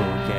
again.